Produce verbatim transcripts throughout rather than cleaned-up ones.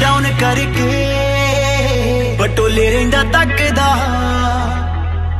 Down करके बटोले रेंदा तकदा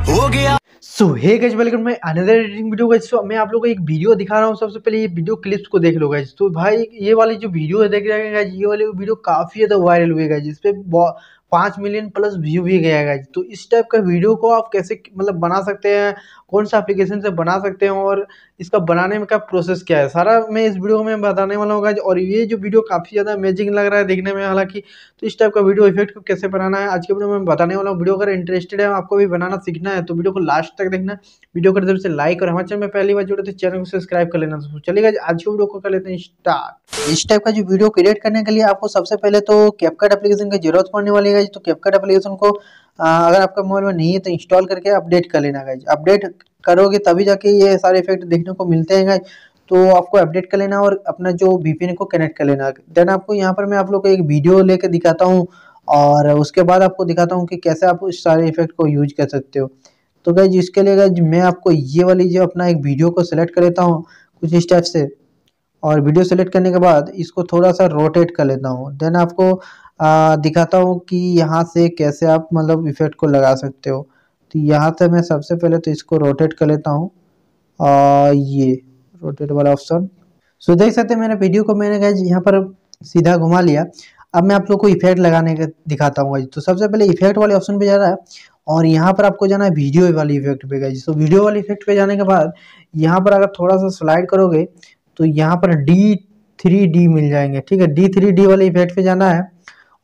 हो गया। सो हे गाइस वेलकम मैं another editing video guys. So मैं आप लोगों को एक वीडियो दिखा रहा हूँ। सबसे पहले ये वीडियो क्लिप्स को देख लो गाइस। तो भाई ये वाली जो वीडियो है देख रहे हैं गाइस, ये वाली वीडियो काफ़ी ज़्यादा वायरल हुई गाइस। इस पर पाँच मिलियन प्लस व्यू भी गया गाइस। तो इस टाइप का वीडियो को आप कैसे मतलब बना सकते हैं, कौन सा एप्लीकेशन से बना सकते हैं और इसका बनाने में का प्रोसेस क्या है, सारा मैं इस वीडियो में बताने वाला हूँ गाइस। और ये जो वीडियो काफ़ी ज़्यादा अमेजिंग लग रहा है देखने में, हालांकि तो इस टाइप का वीडियो इफेक्ट को कैसे बनाना है आज के वीडियो में बताने वाला हूँ। वीडियो अगर इंटरेस्टेड है आपको भी बनाना सीखना है तो वीडियो को लास्ट तक देखना, वीडियो कर जब से लाइक और हमारे चैनल में पहली बार जुड़े तो चैनल को सब्सक्राइब कर लेना। चलिए आज के वीडियो को कर लेते हैं स्टार्ट। इस टाइप का जो वीडियो क्रिएट करने के लिए आपको सबसे पहले तो कैपकट एप्लीकेशन की जरूरत पड़ने वाली है। तो कैपकट एप्लीकेशन को अगर आपका मोबाइल में नहीं है तो इंस्टॉल करके अपडेट कर लेना गाइज। अपडेट करोगे तभी जाके ये सारे इफेक्ट देखने को मिलते हैं गाइज। तो आपको अपडेट कर लेना और अपना जो वीपीएन को कनेक्ट कर लेना। देन आपको यहाँ पर मैं आप लोग को एक वीडियो लेके दिखाता हूँ और उसके बाद आपको दिखाता हूँ कि कैसे आप उस सारे इफेक्ट को यूज कर सकते हो। तो गाइज इसके लिए गाइज मैं आपको ये वाली जो अपना एक वीडियो को सिलेक्ट कर लेता हूँ कुछ इस टाइप से, और वीडियो सेलेक्ट करने के बाद इसको थोड़ा सा रोटेट कर लेता हूँ। देन आपको आ, दिखाता हूँ कि यहाँ से कैसे आप मतलब इफेक्ट को लगा सकते हो। तो यहाँ से मैं सबसे पहले तो इसको रोटेट कर लेता हूँ, ये रोटेट वाला ऑप्शन। सो देख सकते हैं मैंने वीडियो को मैंने गाइस यहाँ पर सीधा घुमा लिया। अब मैं आप लोग को इफेक्ट लगाने का दिखाता हूँ। तो सबसे पहले इफेक्ट वाले ऑप्शन पे जा रहा है और यहाँ पर आपको जाना है वीडियो वाली इफेक्ट पे गाइस। तो वीडियो वाले इफेक्ट पे जाने के बाद यहाँ पर अगर थोड़ा सा स्लाइड करोगे तो यहाँ पर डी थ्री डी मिल जाएंगे, ठीक है। डी थ्री डी वाले इफेक्ट पे जाना है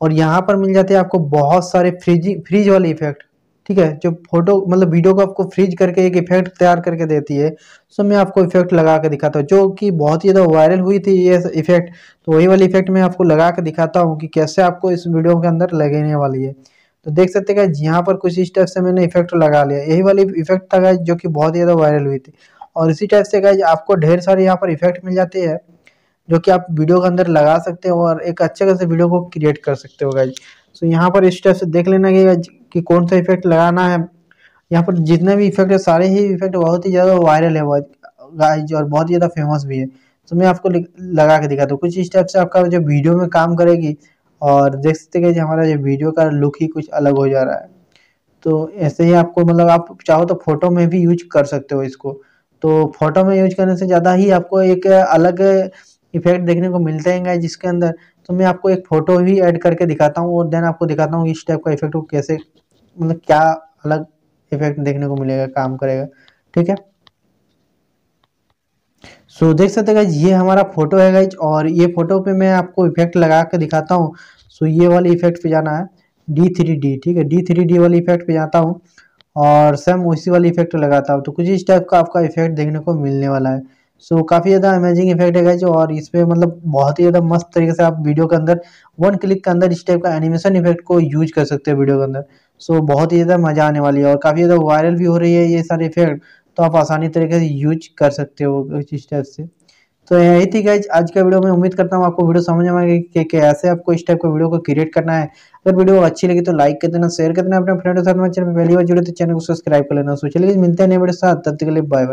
और यहाँ पर मिल जाते हैं आपको बहुत सारे फ्रीज फ्रीज वाले इफेक्ट, ठीक है, जो फोटो मतलब वीडियो को आपको फ्रीज करके एक इफेक्ट तैयार करके देती है। सो मैं आपको इफेक्ट लगा के दिखाता हूँ जो कि बहुत ही ज़्यादा वायरल हुई थी ये इफेक्ट। तो वही वाली इफेक्ट मैं आपको लगा के दिखाता हूँ कि कैसे आपको इस वीडियो के अंदर लगने वाली है। तो देख सकते हैं यहाँ पर कुछ इस टाइप से मैंने इफेक्ट लगा लिया, यही वाली इफेक्ट था गाइस जो कि बहुत ही ज़्यादा वायरल हुई थी। और इसी टाइप से गाइस आपको ढेर सारे यहाँ पर इफेक्ट मिल जाते हैं जो कि आप वीडियो के अंदर लगा सकते हो और एक अच्छे खासे वीडियो को क्रिएट कर सकते हो गाइज। सो यहाँ पर इस टाइप से देख लेना कि कौन सा इफेक्ट लगाना है। यहाँ पर जितने भी इफेक्ट है सारे ही इफेक्ट बहुत ही ज़्यादा वायरल है गाइज और बहुत ही ज़्यादा फेमस भी है। तो मैं आपको लगा के दिखाता हूँ कुछ इस टाइप से आपका जो वीडियो में काम करेगी। और देख सकते हैं कि हमारा जो वीडियो का लुक ही कुछ अलग हो जा रहा है। तो ऐसे ही आपको मतलब आप चाहो तो फोटो में भी यूज कर सकते हो इसको। तो फोटो में यूज करने से ज़्यादा ही आपको एक अलग इफेक्ट देखने को मिलते हैं गाइस जिसके अंदर। तो मैं आपको एक फ़ोटो भी ऐड करके दिखाता हूँ और देन आपको दिखाता हूँ इस टाइप का इफेक्ट को कैसे मतलब क्या अलग इफेक्ट देखने को मिलेगा, काम करेगा, ठीक है। सो देख सकते हैं गाइस ये हमारा फोटो है गाइस और ये फोटो पे मैं आपको इफेक्ट लगा के दिखाता हूँ। सो ये वाले इफेक्ट पे जाना है डी थ्री डी, ठीक है। डी थ्री डी वाले इफेक्ट पे जाता हूँ और सेम उसी वाले इफेक्ट लगाता हूँ। तो कुछ इस टाइप का आपका इफेक्ट देखने को मिलने वाला है। सो so, काफ़ी ज़्यादा अमेजिंग इफेक्ट है गाइज और इस पर मतलब बहुत ही ज़्यादा मस्त तरीके से आप वीडियो के अंदर वन क्लिक के अंदर इस टाइप का एनिमेशन इफेक्ट को यूज कर सकते हैं वीडियो के अंदर। सो so, बहुत ही ज़्यादा मज़ा आने वाली है और काफ़ी ज़्यादा वायरल भी हो रही है ये सारे इफेक्ट। तो आप आसानी तरीके से यूज कर सकते हो इस टाइप से। तो यही थी गाइज आज का वीडियो। मैं उम्मीद करता हूँ आपको वीडियो समझ में आएगी कि कैसे आपको इस टाइप का वीडियो को क्रिएट करना है। अगर वीडियो अच्छी लगी तो लाइक कर देना, शेयर कर देना अपने फ्रेंड के साथ। चैनल में पहली बार जुड़े तो चैनल को सब्सक्राइब कर लेना। सो चलिए मिलते हैं नए वीडियो साथ, तब तक के लिए बाय बाय।